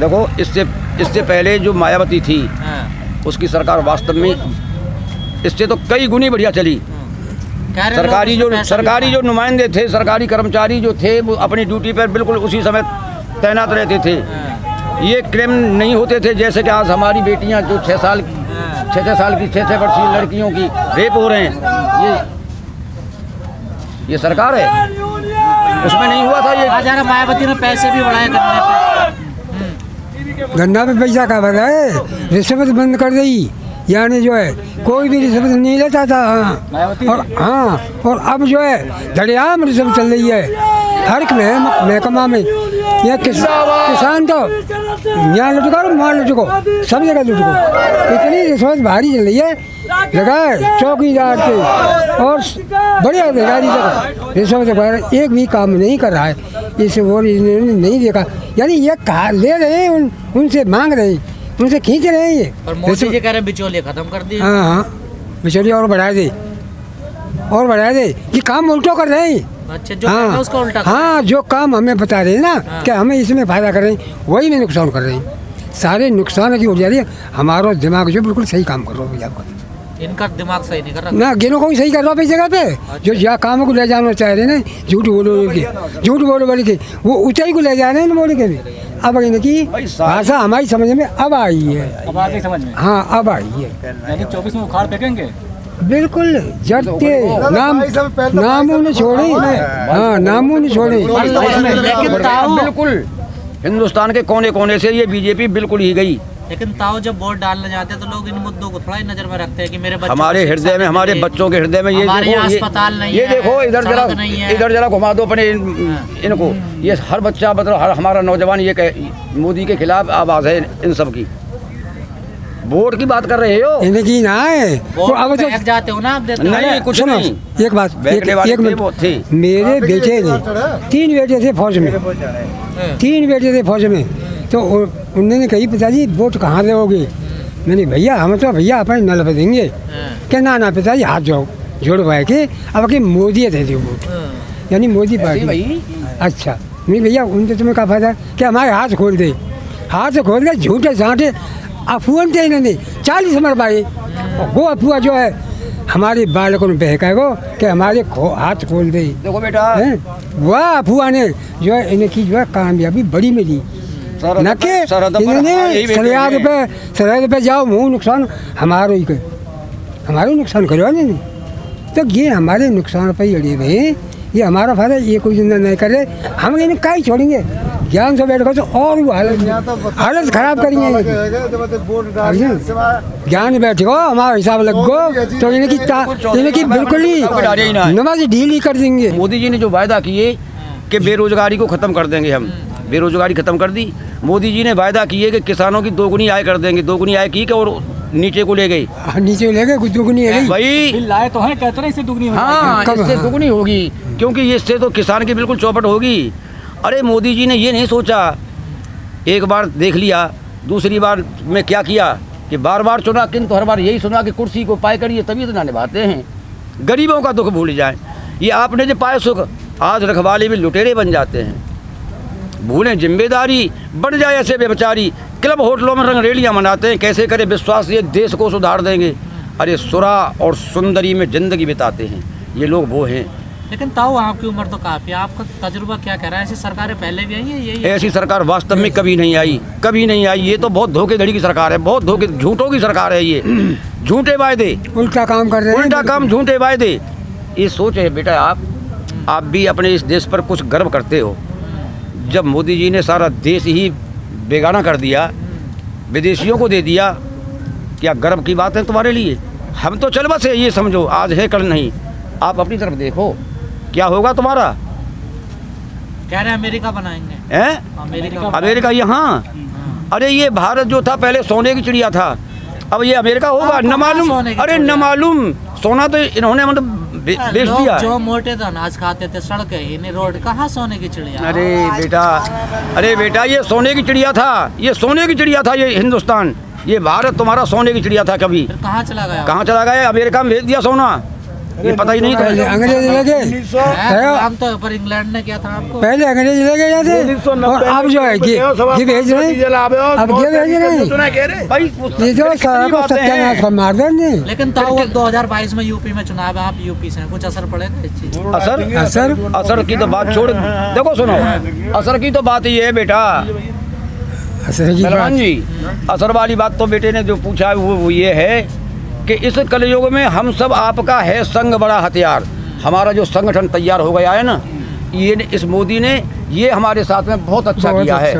देखो इससे पहले जो मायावती थी उसकी सरकार वास्तव में इससे तो कई गुनी बढ़िया चली। सरकारी जो नुमाइंदे थे, सरकारी कर्मचारी जो थे वो अपनी ड्यूटी पर बिल्कुल उसी समय तैनात रहते थे। ये क्लेम नहीं होते थे जैसे कि आज हमारी बेटियां जो छः साल की 6-6 वर्षीय लड़कियों की रेप हो रहे हैं। ये सरकार है, उसमें नहीं हुआ था। ये मायावती ने पैसे भी बढ़ाए, गन्ना पे पैसा का बढ़ाए, रिश्वत बंद कर दी, यानी जो है कोई भी रिश्वत नहीं लेता था। और अब जो है धड़ियाम रिश्वत चल रही है हर महकमा में। यह किसान तो यहाँ लुटको वहाँ लुटको, सब जगह लुटको, इतनी रिश्वत भारी चल रही है। लगाए चौकीदार के और बड़े अधिकारी तक रिश्वत एक भी काम नहीं कर रहा है। इसे वो नहीं देखा, यानी ये कहा ले रहे हैं, उनसे मांग रहे हैं, उनसे खींच रहे हैं। ये मोदी जी कह रहे बिचौलिया खत्म कर दी। हाँ, बिचौलिया और बढ़ा दे और बढ़ा दे, ये काम उल्टो कर रहे हैं। अच्छा, जो हाँ, उसको उल्टा कर हाँ, जो काम हमें बता रहे हैं ना कि हमें इसमें फायदा कर रहे हैं, वही में नुकसान कर रहे हैं। सारे नुकसान की हो जा रही है। हमारा दिमाग जो बिल्कुल सही काम कर रहा है, आपका इनका दिमाग सही नहीं कर रहा ना, गिनों को भी सही कर रहा है। इस जगह पे जो यहाँ कामों को ले जाना चाह रहे हैं ना, झूठ बोलो बोल के वो ऊंचाई को ले जा रहे हैं बोल के। अब इनकी भाषा हमारी समझ में अब आई है, अब आई है। 24 में उखाड़ फेंकेंगे बिल्कुल, जट के नामों ने छोड़े। हाँ, नामों ने छोड़े बिल्कुल। हिंदुस्तान के कोने कोने से ये बीजेपी बिल्कुल ही गई। लेकिन ताऊ जब वोट डालने जाते हैं तो लोग इन मुद्दों को थोड़ा ही नजर में रखते हैं कि मेरे बच्चों, हमारे हृदय में, हमारे बच्चों के हृदय में ये देखो, इधर जरा घुमा दो अपने इनको। ये हर बच्चा, मतलब हर हमारा नौजवान ये मोदी के खिलाफ आवाज है इन सब की। वोट की बात कर रहे हो, इनकी ना है तो अब जो जाते हो ना आप देते नहीं कुछ नहीं। एक बात, एक मिनट, मेरे बेटे ने 3 बेटे थे फौज में, 3 बेटे थे फौज में। तो उन्होंने कही पिताजी वोट कहाँ दोगे? मैंने भैया हम तो भैया अपने नल पे देंगे। क्या ना पिताजी हाथ जाओ जोड़ पाए के अब के मोदी दे दो वोट, यानी मोदी पार्टी। अच्छा नहीं भैया उनसे तुम्हें क्या फायदा कि हमारे हाथ खोल दे, हाथ खोल दे। झूठे झाँटे अफवाह थे इन्होंने 40 मर पाए। वो अफवाह जो है हमारे बालकों ने बहका गो कि हमारे हाथ खोल दे। देखो बेटा है? वह अफवाह ने जो है इनकी जो है कामयाबी बड़ी मिली। न कि इन्होंने सरहद पे जाओ मुँह नुकसान हमारो नुकसान करो नहीं। तो ये हमारे नुकसान पर ही अड़े हुए, ये हमारा फायदा ये कोई जिंदा नहीं करे। हम इन्हें का ही छोड़ेंगे ज्ञान से बैठकर तो और हालत खराब करेंगे। ज्ञान बैठ गो हमारा हिसाब लग गो तो इनकी बिल्कुल ही नमाज ढील ही कर देंगे। मोदी जी ने जो वायदा किए कि बेरोजगारी को ख़त्म कर देंगे, हम बेरोजगारी ख़त्म कर दी। मोदी जी ने वायदा किए कि किसानों की 2 गुनी आय कर देंगे, 2 गुनी आय की और नीचे को ले गई, नीचे ले गए कुछ 2 गुनी है भाई। लाए तो है, कहते हैं इससे दोगुनी, हाँ इससे 2 गुनी होगी, क्योंकि इससे तो किसान की बिल्कुल चौपट होगी। अरे मोदी जी ने ये नहीं सोचा, एक बार देख लिया, दूसरी बार में क्या किया कि बार बार चुना किंतु हर बार यही सुना कि कुर्सी को पाए करिए तभी तो ना निभाते हैं, गरीबों का दुख भूल जाएं। ये आपने जो पाए सुख, आज रखवाले भी लुटेरे बन जाते हैं, भूलें जिम्मेदारी, बढ़ जाए ऐसे बेबचारी। क्लब होटलों में रंगरेलियाँ मनाते हैं, कैसे करें विश्वास ये देश को सुधार देंगे। अरे सुरा और सुंदरी में ज़िंदगी बिताते हैं ये लोग, वो हैं। लेकिन ताऊ आपकी उम्र तो काफ़ी है, आपका तजुर्बा क्या कह रहा है? ऐसी सरकारें पहले भी आई है? यही ऐसी सरकार वास्तव में कभी नहीं आई, कभी नहीं आई। ये तो बहुत धोखेधड़ी की सरकार है, बहुत धोखे झूठों की सरकार है। ये झूठे वायदे, उल्टा काम कर रहे हैं, उल्टा काम, झूठे वायदे। ये सोच है बेटा, आप भी अपने इस देश पर कुछ गर्व करते हो। जब मोदी जी ने सारा देश ही बेगाना कर दिया, विदेशियों को दे दिया, क्या गर्व की बात है तुम्हारे लिए? हम तो चल बस है, ये समझो आज है कल नहीं। आप अपनी तरफ देखो क्या होगा तुम्हारा। कह रहे हैं अमेरिका बनाएंगे, अमेरिका यहाँ। अरे ये भारत जो था पहले सोने की चिड़िया था, अब ये अमेरिका होगा न मालूम। अरे न मालूम, सोना तो इन्होंने मतलब बेच दिया। जो मोटे अनाज खाते थे, सड़कें इन्हें रोड, कहाँ सोने की चिड़िया। अरे बेटा ये सोने की चिड़िया था, ये सोने की चिड़िया था, ये हिंदुस्तान, ये भारत तुम्हारा सोने की चिड़िया था। कभी कहाँ चला गया, अमेरिका में भेज दिया सोना। ये पता ही नहीं था। अंग्रेज लगे, हम तो पर इंग्लैंड ने क्या था आपको, पहले अंग्रेज लगे जाते और आप जो है ये भेज रहे। लेकिन 2022 में यूपी में चुनाव है, आप यूपी से कुछ असर पड़ेगा इस चीज? असर की तो बात छोड़, देखो सुनो, असर की तो बात ये है बेटा, सलमान जी असर वाली बात तो बेटे ने जो पूछा वो ये है कि इस कलयुग में हम सब आपका है संघ बड़ा हथियार। हमारा जो संगठन तैयार हो गया है ना, ये इस मोदी ने ये हमारे साथ में बहुत अच्छा किया है,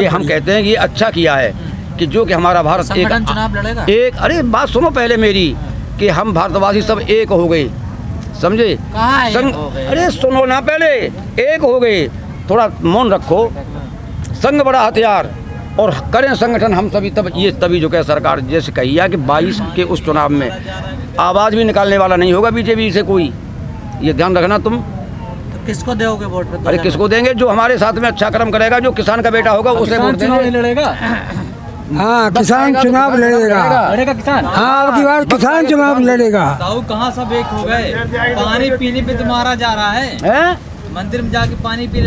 ये हम कहते हैं ये अच्छा किया है कि जो कि हमारा भारत एक अरे बात सुनो पहले मेरी कि हम भारतवासी सब एक हो गए, समझे? अरे सुनो ना, पहले एक हो गए, थोड़ा मौन रखो। संघ बड़ा हथियार और करें संगठन हम सभी, तब ये तभी जो कह सरकार जैसे कही है कि 22 के उस चुनाव में आवाज़ भी निकालने वाला नहीं होगा बीजेपी से कोई, ये ध्यान रखना तुम। तो किसको दोगे वोट? पर अरे किसको देंगे, जो हमारे साथ में अच्छा कर्म करेगा, जो किसान का बेटा होगा उसे वोट देंगे। हाँ, किसान चुनाव लड़ेगा। हाँ, किसान चुनाव लड़ेगा। कहाँ सब एक हो गए, पानी पीने पे तुम्हारा जा रहा है, मंदिर में जाके पानी पी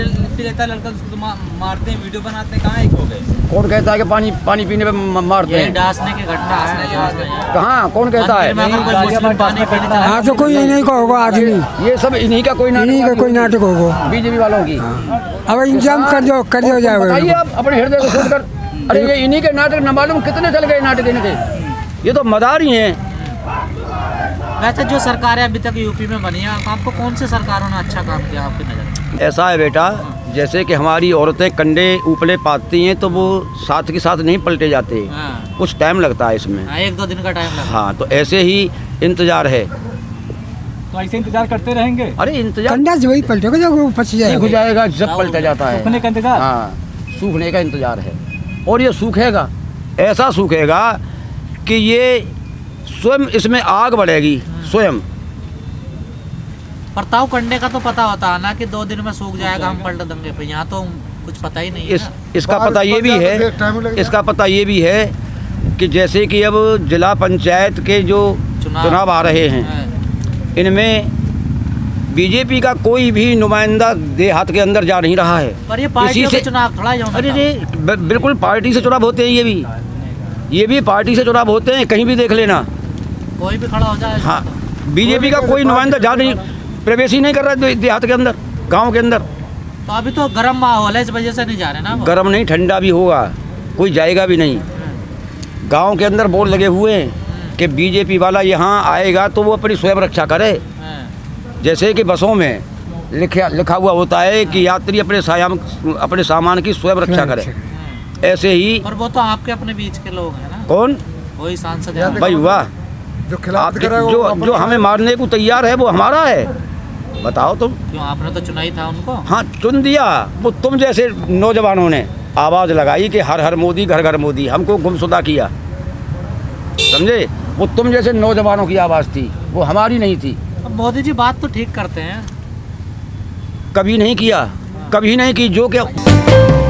लेता लड़का, उसको मारते हैं, वीडियो बनाते हैं, कहाँ एक हो गए? कौन कहता है कि पानी पीने पे मारते हैं? डांसने की घटना है, कहाँ कौन कहता है? हाँ तो कोई नहीं होगा आदमी, ये सब इन्हीं का कोई नाटक होगा बीजेपी वालों की। अब इंतजाम कर दो जाओगे आप अपने हृदय को सुनकर। अरे ये इन्हीं के नाटक न मालूम कितने चल गए नाटक इनके, ये तो मदार ही है। वैसे जो सरकारें अभी तक यूपी में बनी है, आपको कौन से सरकारों ने अच्छा काम किया आपकी नज़र में? ऐसा है बेटा, जैसे कि हमारी औरतें कंडे उपले पाती हैं तो वो साथ के साथ नहीं पलटे जाते, कुछ टाइम लगता है इसमें, 1-2 दिन का टाइम लगता है। हाँ, तो ऐसे ही इंतज़ार है, तो ऐसे इंतजार करते रहेंगे। अरे इंतजार कंडा जो वही पलटेगा, जब फंस जाएगा, जब पलटा जाता है। हाँ, सूखने का इंतज़ार है और ये सूखेगा, ऐसा सूखेगा कि ये स्वयं इसमें आग बढ़ेगी स्वयं। परताव करने का तो पता होता है ना कि 2 दिन में सूख जाएगा, हम पलट देंगे, पर यहाँ तो कुछ पता ही नहीं। इसका पता ये भी है, इसका पता ये भी है कि जैसे कि अब जिला पंचायत के जो चुनाव आ रहे हैं, इनमें बीजेपी का कोई भी नुमाइंदा देहात के अंदर जा नहीं रहा है, पर ये पार्टी से चुनाव थोड़ा। अरे बिल्कुल पार्टी से चुनाव होते हैं, ये भी पार्टी से चुनाव होते हैं, कहीं भी देख लेना, कोई भी खड़ा हो जाए। हाँ, बीजेपी का कोई नुमाइंदा जा नहीं, प्रवेश ही नहीं कर रहा है देहात के अंदर, गांव के अंदर। तो अभी तो गर्म माहौल है, इस वजह से नहीं जा रहे ना। गर्म नहीं, ठंडा भी होगा, कोई जाएगा भी नहीं। गांव के अंदर बोर्ड लगे हुए हैं कि बीजेपी वाला यहाँ आएगा तो वो अपनी स्वयं रक्षा करे। जैसे कि बसों में लिखा हुआ होता है कि यात्री अपने सामान की स्वयं रक्षा करे, ऐसे ही। और वो तो आपके अपने बीच के लोग हैं ना, कौन वही सांसद है भाई, वाह, जो हमें मारने को तैयार है वो हमारा है। बताओ तुम, क्यों आपने तो चुना ही था उनको। हाँ, चुन दिया, वो तुम जैसे नौजवानों ने आवाज़ लगाई कि हर हर मोदी, घर घर मोदी, हमको गुमशुदा किया, समझे? वो तुम जैसे नौजवानों की आवाज़ थी, वो हमारी नहीं थी। अब मोदी जी बात तो ठीक करते हैं, कभी नहीं किया, कभी नहीं की जो कि